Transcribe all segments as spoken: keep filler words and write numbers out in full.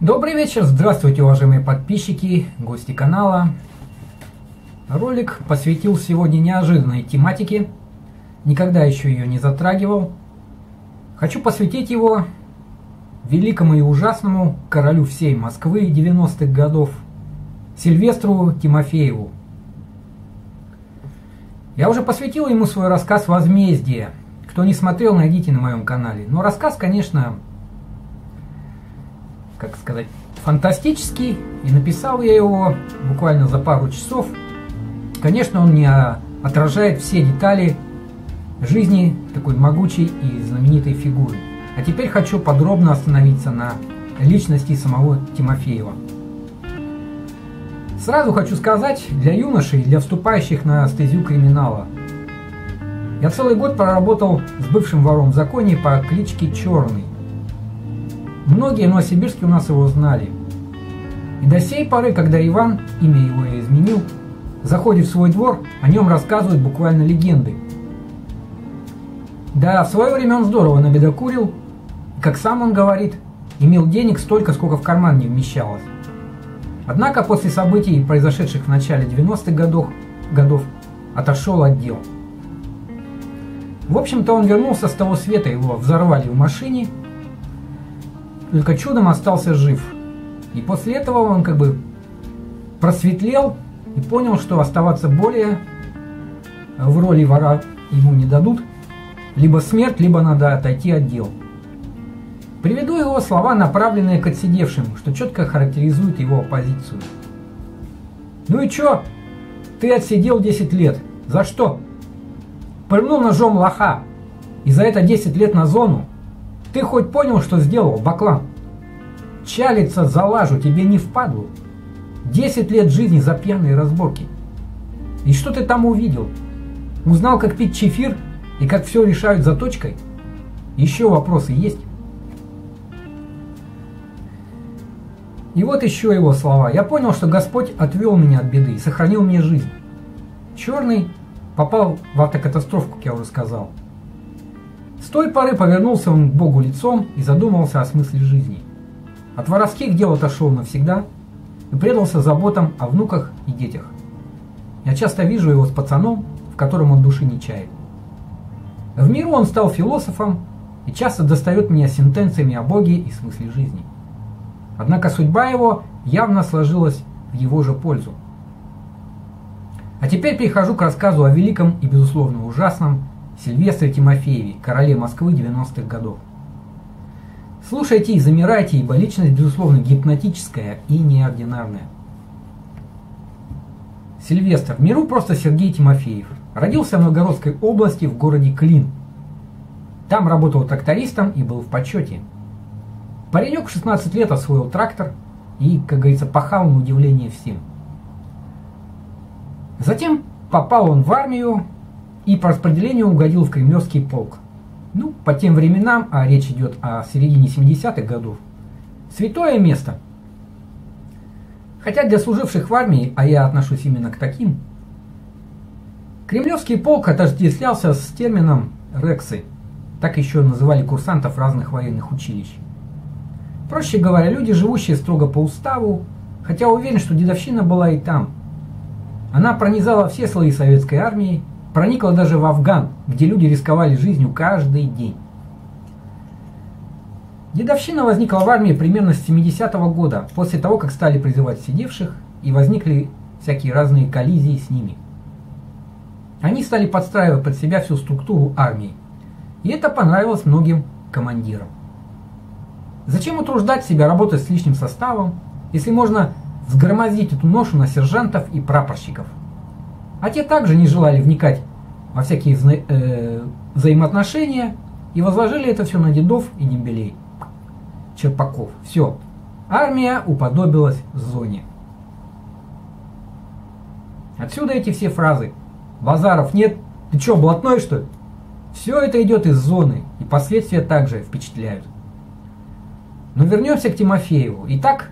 Добрый вечер, здравствуйте, уважаемые подписчики, гости канала. Ролик посвятил сегодня неожиданной тематике, никогда еще ее не затрагивал. Хочу посвятить его великому и ужасному королю всей Москвы девяностых годов Сильвестру Тимофееву. Я уже посвятил ему свой рассказ «Возмездие». Кто не смотрел, найдите на моем канале. Но рассказ, конечно, как сказать, фантастический, и написал я его буквально за пару часов. Конечно, он не отражает все детали жизни такой могучей и знаменитой фигуры. А теперь хочу подробно остановиться на личности самого Тимофеева. Сразу хочу сказать, для юношей, для вступающих на стезю криминала, я целый год проработал с бывшим вором в законе по кличке Черный. Многие новосибирские у нас его знали. И до сей поры, когда Иван, имя его я изменил, заходит в свой двор, о нем рассказывают буквально легенды. Да, в свое время он здорово набедокурил, и, как сам он говорит, имел денег столько, сколько в карман не вмещалось. Однако после событий, произошедших в начале девяностых годов, годов, отошел от дел. В общем-то, он вернулся с того света, его взорвали в машине, только чудом остался жив. И после этого он как бы просветлел и понял, что оставаться более в роли вора ему не дадут. Либо смерть, либо надо отойти от дел. Приведу его слова, направленные к отсидевшим, что четко характеризует его позицию. «Ну и чё? Ты отсидел десять лет. За что? Пырнул ножом лоха. И за это десять лет на зону? Ты хоть понял, что сделал, баклан? Чалиться за лажу тебе не впадло. десять лет жизни за пьяные разборки. И что ты там увидел? Узнал, как пить чефир и как все решают за точкой? Еще вопросы есть?» И вот еще его слова. «Я понял, что Господь отвел меня от беды и сохранил мне жизнь». Черный попал в автокатастрофу, как я уже сказал. С той поры повернулся он к Богу лицом и задумался о смысле жизни. От воровских дел отошел навсегда и предался заботам о внуках и детях. Я часто вижу его с пацаном, в котором он души не чает. В миру он стал философом и часто достает меня сентенциями о Боге и смысле жизни. Однако судьба его явно сложилась в его же пользу. А теперь перехожу к рассказу о великом и, безусловно, ужасном Сильвестре Тимофееве, короле Москвы девяностых годов. Слушайте и замирайте, ибо личность, безусловно, гипнотическая и неординарная. Сильвестр, в миру просто Сергей Тимофеев, родился в Новгородской области в городе Клин. Там работал трактористом и был в почете. Паренек в шестнадцать лет освоил трактор и, как говорится, пахал на удивление всем. Затем попал он в армию и по распределению угодил в кремлевский полк. Ну, по тем временам, а речь идет о середине семидесятых годов, святое место. Хотя для служивших в армии, а я отношусь именно к таким, кремлевский полк отождествлялся с термином «рексы», так еще называли курсантов разных военных училищ. Проще говоря, люди, живущие строго по уставу, хотя уверен, что дедовщина была и там. Она пронизала все слои советской армии, проникла даже в Афган, где люди рисковали жизнью каждый день. Дедовщина возникла в армии примерно с семидесятого года, после того, как стали призывать сидевших, и возникли всякие разные коллизии с ними. Они стали подстраивать под себя всю структуру армии, и это понравилось многим командирам. Зачем утруждать себя работать с личным составом, если можно взгромоздить эту ношу на сержантов и прапорщиков? А те также не желали вникать во всякие вза э взаимоотношения и возложили это все на дедов и дембелей, черпаков. Все, армия уподобилась зоне. Отсюда эти все фразы: «Базаров нет, ты че, блатной что ли?» Все это идет из зоны, и последствия также впечатляют. Но вернемся к Тимофееву. Итак,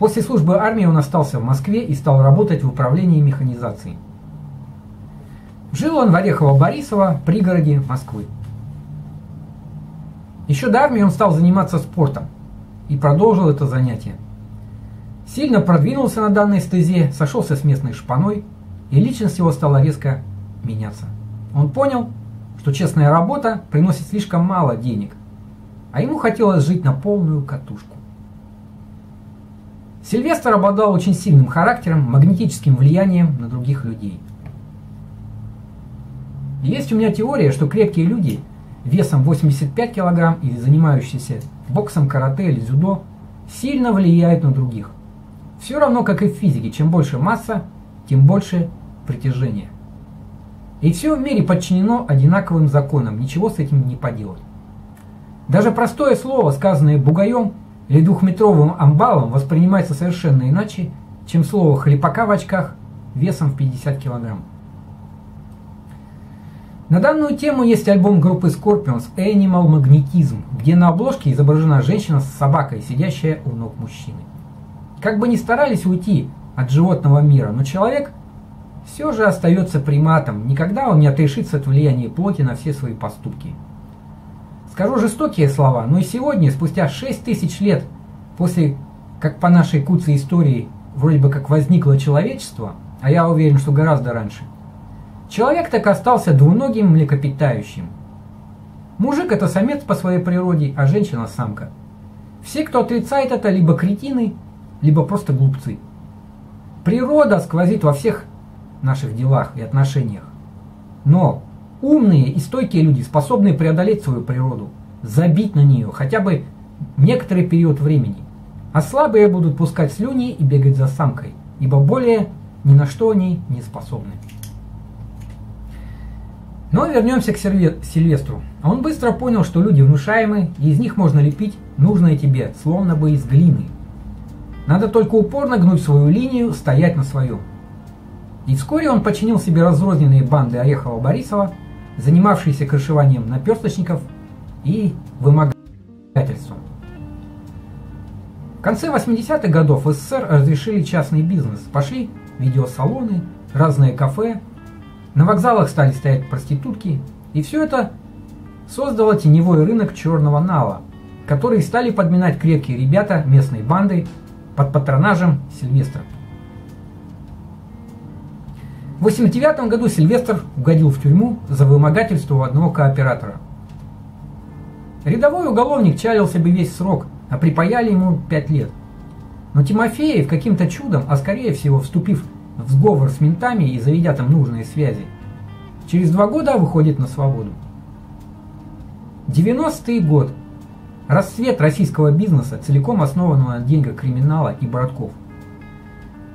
после службы армии он остался в Москве и стал работать в управлении механизации. Жил он в Орехово-Борисово, пригороде Москвы. Еще до армии он стал заниматься спортом. и продолжил это занятие. Сильно продвинулся на данной стезе, сошелся с местной шпаной, и личность его стала резко меняться. Он понял, что честная работа приносит слишком мало денег, а ему хотелось жить на полную катушку. Сильвестр обладал очень сильным характером, магнетическим влиянием на других людей. Есть у меня теория, что крепкие люди весом восемьдесят пять килограмм или занимающиеся боксом, карате или дзюдо сильно влияют на других. Все равно, как и в физике, чем больше масса, тем больше притяжение. И все в мире подчинено одинаковым законам, ничего с этим не поделать. Даже простое слово, сказанное бугаем или двухметровым амбалом, воспринимается совершенно иначе, чем слово хлипака в очках весом в пятьдесят килограмм. На данную тему есть альбом группы Scorpions «Animal Magnetism», где на обложке изображена женщина с собакой, сидящая у ног мужчины. Как бы ни старались уйти от животного мира, но человек все же остается приматом, никогда он не отрешится от влияния плоти на все свои поступки. Скажу жестокие слова, но и сегодня, спустя шесть тысяч лет после, как по нашей куцей истории, вроде бы как возникло человечество, а я уверен, что гораздо раньше, человек так остался двуногим млекопитающим. Мужик – это самец по своей природе, а женщина – самка. Все, кто отрицает это, либо кретины, либо просто глупцы. Природа сквозит во всех наших делах и отношениях. Но умные и стойкие люди способны преодолеть свою природу, забить на нее хотя бы некоторый период времени. А слабые будут пускать слюни и бегать за самкой, ибо более ни на что они не способны. Но вернемся к Сильвестру. Он быстро понял, что люди внушаемы, и из них можно лепить нужное тебе, словно бы из глины. Надо только упорно гнуть свою линию, стоять на своем. И вскоре он подчинил себе разрозненные банды Орехово-Борисова, занимавшиеся крышеванием наперсточников и вымогательством. В конце восьмидесятых годов в СССР разрешили частный бизнес. Пошли видеосалоны, разные кафе. На вокзалах стали стоять проститутки, и все это создало теневой рынок черного нала, который стали подминать крепкие ребята местной банды под патронажем Сильвестра. В восемьдесят девятом году Сильвестр угодил в тюрьму за вымогательство у одного кооператора. Рядовой уголовник чалил себе весь срок, а припаяли ему пять лет. Но Тимофеев каким-то чудом, а скорее всего вступив в сговор с ментами и заведя там нужные связи, через два года выходит на свободу. девяностый год. Расцвет российского бизнеса, целиком основанного на деньгах криминала и братков.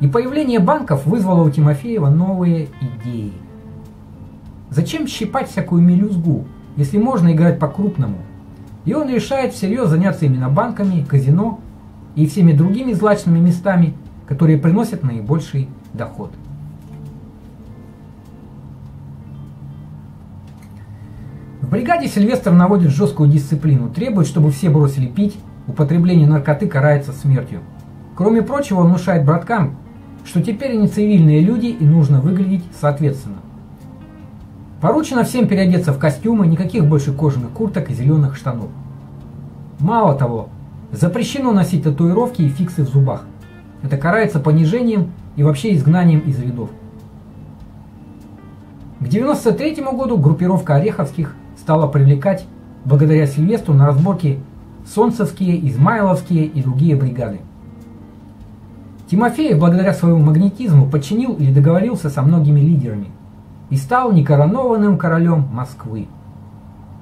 И появление банков вызвало у Тимофеева новые идеи. Зачем щипать всякую мелюзгу, если можно играть по-крупному? И он решает всерьез заняться именно банками, казино и всеми другими злачными местами, которые приносят наибольший доход. В бригаде Сильвестр наводит жесткую дисциплину, требует, чтобы все бросили пить, употребление наркоты карается смертью. Кроме прочего, он внушает браткам, что теперь они цивильные люди и нужно выглядеть соответственно. Поручено всем переодеться в костюмы, никаких больше кожаных курток и зеленых штанов. Мало того, запрещено носить татуировки и фиксы в зубах. Это карается понижением и вообще изгнанием из рядов. К девяносто третьему году группировка ореховских стала привлекать, благодаря Сильвестру, на разборки солнцевские, измайловские и другие бригады. Тимофеев, благодаря своему магнетизму, подчинил или договорился со многими лидерами и стал некоронованным королем Москвы.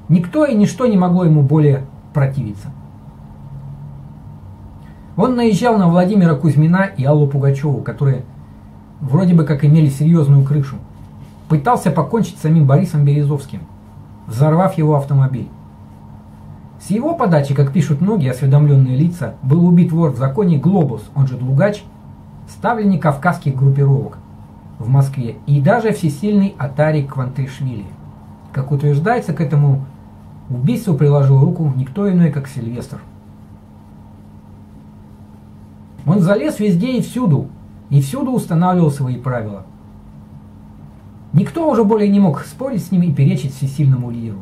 Никто и ничто не могло ему более противиться. Он наезжал на Владимира Кузьмина и Аллу Пугачеву, которые вроде бы как имели серьезную крышу. Пытался покончить с самим Борисом Березовским, взорвав его автомобиль. С его подачи, как пишут многие осведомленные лица, был убит вор в законе Глобус, он же Дугач, ставленник кавказских группировок в Москве и даже всесильный Атари Квантришвили. Как утверждается, к этому убийству приложил руку никто иной, как Сильвестр. Он залез везде и всюду, и всюду устанавливал свои правила. Никто уже более не мог спорить с ним и перечить всесильному лидеру.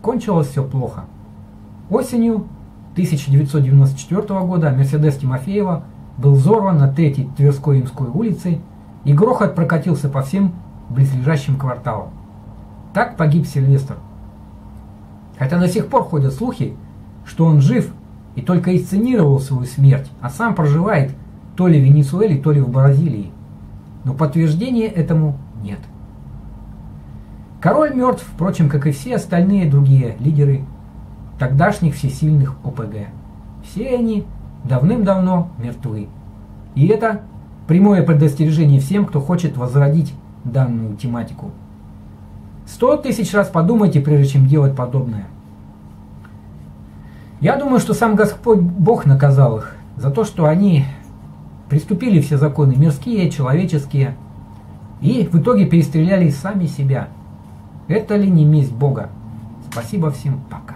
Кончилось все плохо. Осенью тысяча девятьсот девяносто четвёртого года Мерседес Тимофеева был взорван на третьей Тверской-Ямской улице, и грохот прокатился по всем близлежащим кварталам. Так погиб Сильвестр. Хотя до сих пор ходят слухи, что он жив и только инсценировал свою смерть, а сам проживает то ли в Венесуэле, то ли в Бразилии. Но подтверждения этому нет. Король мертв, впрочем, как и все остальные другие лидеры тогдашних всесильных ОПГ. Все они давным-давно мертвы. И это прямое предостережение всем, кто хочет возродить данную тематику. Сто тысяч раз подумайте, прежде чем делать подобное. Я думаю, что сам Господь Бог наказал их за то, что они приступили все законы мирские, человеческие, и в итоге перестреляли сами себя. Это ли не месть Бога? Спасибо всем, пока.